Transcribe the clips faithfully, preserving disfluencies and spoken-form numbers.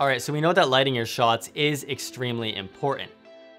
All right, so we know that lighting your shots is extremely important.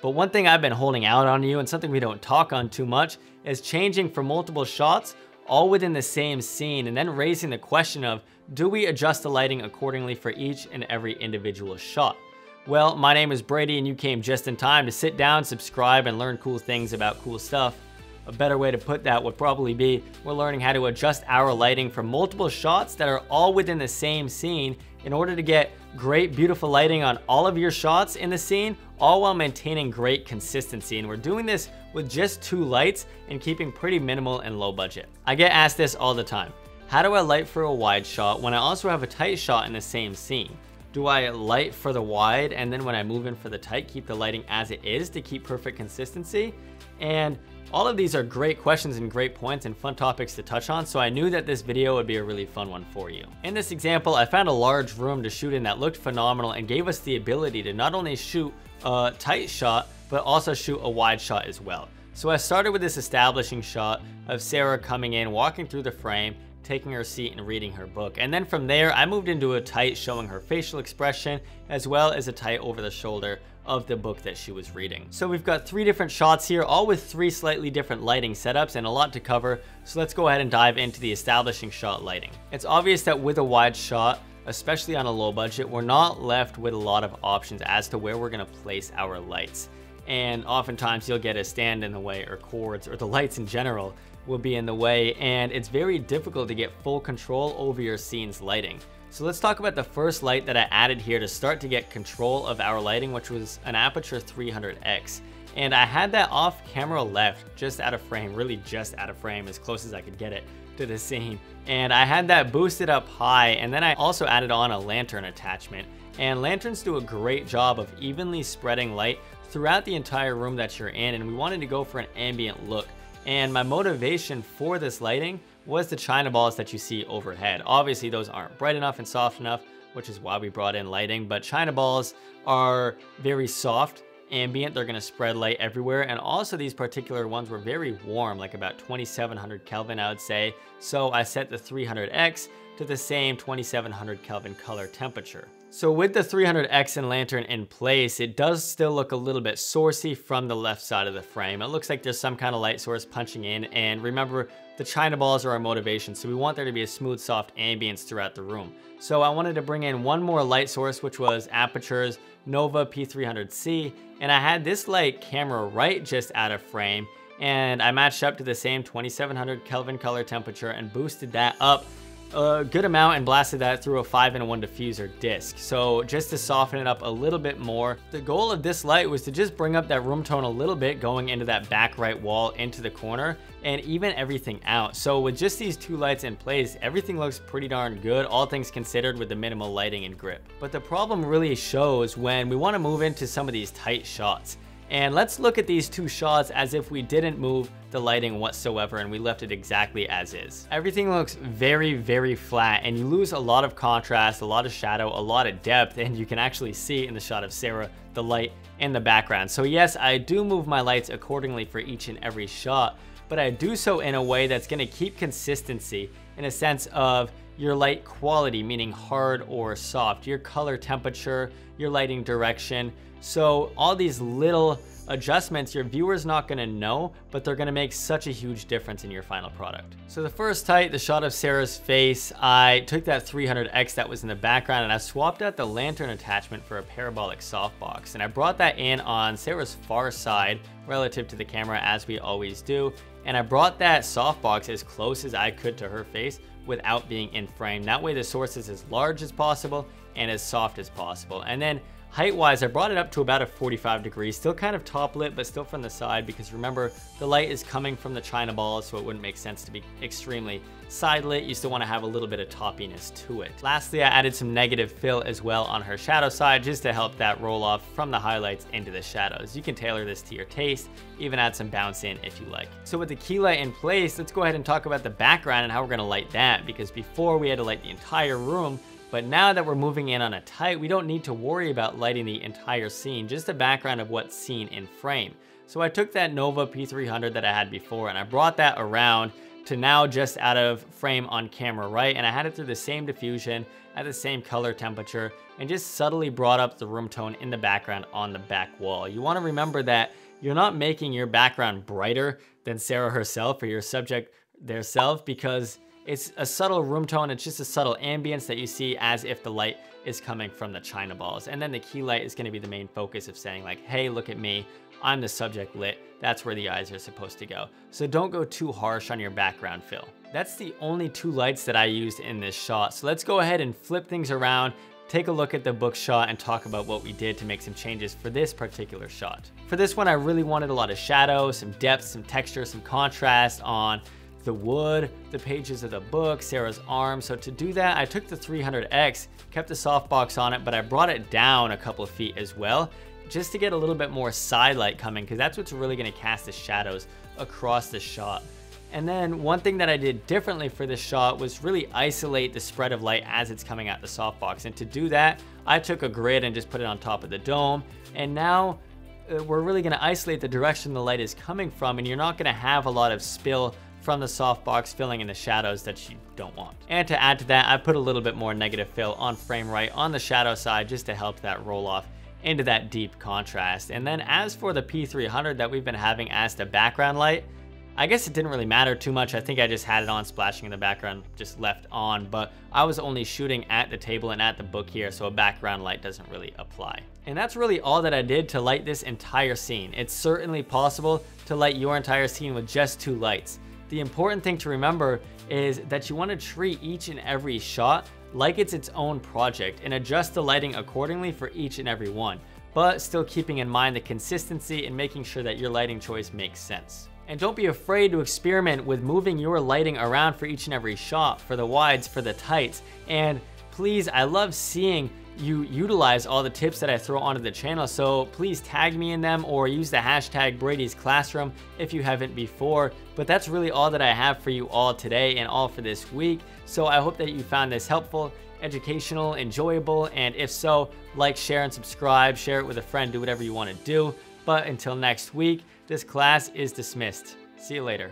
But one thing I've been holding out on you, and something we don't talk on too much, is changing for multiple shots all within the same scene, and then raising the question of, do we adjust the lighting accordingly for each and every individual shot? Well, my name is Brady, and you came just in time to sit down, subscribe, and learn cool things about cool stuff. A better way to put that would probably be, we're learning how to adjust our lighting for multiple shots that are all within the same scene in order to get great, beautiful lighting on all of your shots in the scene, all while maintaining great consistency. And we're doing this with just two lights and keeping pretty minimal and low budget. I get asked this all the time. How do I light for a wide shot when I also have a tight shot in the same scene? Do I light for the wide and then when I move in for the tight, keep the lighting as it is to keep perfect consistency? And all of these are great questions and great points and fun topics to touch on, so I knew that this video would be a really fun one for you. In this example, I found a large room to shoot in that looked phenomenal and gave us the ability to not only shoot a tight shot, but also shoot a wide shot as well. So I started with this establishing shot of Sarah coming in, walking through the frame, taking her seat and reading her book. And then from there, I moved into a tight showing her facial expression, as well as a tight over the shoulder of the book that she was reading. So we've got three different shots here, all with three slightly different lighting setups and a lot to cover. So let's go ahead and dive into the establishing shot lighting. It's obvious that with a wide shot, especially on a low budget, we're not left with a lot of options as to where we're gonna place our lights. And oftentimes you'll get a stand in the way, or cords, or the lights in general will be in the way, and it's very difficult to get full control over your scene's lighting. So let's talk about the first light that I added here to start to get control of our lighting, which was an Aputure three hundred X. And I had that off camera left, just out of frame, really just out of frame, as close as I could get it to the scene. And I had that boosted up high, and then I also added on a lantern attachment. And lanterns do a great job of evenly spreading light throughout the entire room that you're in, and we wanted to go for an ambient look. And my motivation for this lighting was the China balls that you see overhead. Obviously those aren't bright enough and soft enough, which is why we brought in lighting, but China balls are very soft, ambient, they're gonna spread light everywhere, and also these particular ones were very warm, like about twenty-seven hundred Kelvin, I would say. So I set the three hundred X to the same twenty-seven hundred Kelvin color temperature. So with the three hundred X and lantern in place, it does still look a little bit sourcey from the left side of the frame. It looks like there's some kind of light source punching in, and remember, the China balls are our motivation, so we want there to be a smooth, soft ambience throughout the room. So I wanted to bring in one more light source, which was Aputure's Nova P three hundred C, and I had this light camera right just out of frame, and I matched up to the same twenty-seven hundred Kelvin color temperature and boosted that up a good amount and blasted that through a five in one diffuser disc. So just to soften it up a little bit more, the goal of this light was to just bring up that room tone a little bit, going into that back right wall, into the corner, and even everything out. So with just these two lights in place, everything looks pretty darn good, all things considered, with the minimal lighting and grip. But the problem really shows when we want to move into some of these tight shots. And let's look at these two shots as if we didn't move the lighting whatsoever and we left it exactly as is. Everything looks very, very flat, and you lose a lot of contrast, a lot of shadow, a lot of depth, and you can actually see in the shot of Sarah the light in the background. So yes, I do move my lights accordingly for each and every shot, but I do so in a way that's gonna keep consistency in a sense of your light quality, meaning hard or soft, your color temperature, your lighting direction. So all these little adjustments, your viewer's not gonna know, but they're gonna make such a huge difference in your final product. So the first tight, the shot of Sarah's face, I took that three hundred X that was in the background and I swapped out the lantern attachment for a parabolic softbox. And I brought that in on Sarah's far side relative to the camera, as we always do. And I brought that softbox as close as I could to her face without being in frame. That way the source is as large as possible and as soft as possible. And then height-wise, I brought it up to about a forty-five degrees, still kind of top lit, but still from the side, because remember, the light is coming from the China balls, so it wouldn't make sense to be extremely side lit. You still wanna have a little bit of toppiness to it. Lastly, I added some negative fill as well on her shadow side, just to help that roll off from the highlights into the shadows. You can tailor this to your taste, even add some bounce in if you like. So with the key light in place, let's go ahead and talk about the background and how we're gonna light that, because before we had to light the entire room, but now that we're moving in on a tight, we don't need to worry about lighting the entire scene, just the background of what's seen in frame. So I took that Nova P three hundred that I had before and I brought that around to now just out of frame on camera, right? And I had it through the same diffusion at the same color temperature and just subtly brought up the room tone in the background on the back wall. You want to remember that you're not making your background brighter than Sarah herself or your subject theirself, because it's a subtle room tone. It's just a subtle ambience that you see as if the light is coming from the China balls. And then the key light is going to be the main focus of saying like, hey, look at me, I'm the subject lit. That's where the eyes are supposed to go. So don't go too harsh on your background fill. That's the only two lights that I used in this shot. So let's go ahead and flip things around, take a look at the book shot, and talk about what we did to make some changes for this particular shot. For this one, I really wanted a lot of shadow, some depth, some texture, some contrast on the wood, the pages of the book, Sarah's arm. So to do that, I took the three hundred X, kept the softbox on it, but I brought it down a couple of feet as well, just to get a little bit more side light coming, because that's what's really gonna cast the shadows across the shot. And then one thing that I did differently for this shot was really isolate the spread of light as it's coming out the softbox. And to do that, I took a grid and just put it on top of the dome. And now we're really gonna isolate the direction the light is coming from, and you're not gonna have a lot of spill from the softbox filling in the shadows that you don't want. And to add to that, I put a little bit more negative fill on frame right on the shadow side, just to help that roll off into that deep contrast. And then as for the P three hundred that we've been having as the background light, I guess it didn't really matter too much. I think I just had it on splashing in the background, just left on, but I was only shooting at the table and at the book here, so a background light doesn't really apply. And that's really all that I did to light this entire scene. It's certainly possible to light your entire scene with just two lights. The important thing to remember is that you want to treat each and every shot like it's its own project and adjust the lighting accordingly for each and every one, but still keeping in mind the consistency and making sure that your lighting choice makes sense. And don't be afraid to experiment with moving your lighting around for each and every shot, for the wides, for the tights. And please, I love seeing you utilize all the tips that I throw onto the channel, so please tag me in them or use the hashtag Brady's Classroom if you haven't before. But that's really all that I have for you all today and all for this week. So I hope that you found this helpful, educational, enjoyable, and if so, like, share, and subscribe. Share it with a friend, do whatever you want to do. But until next week, this class is dismissed. See you later.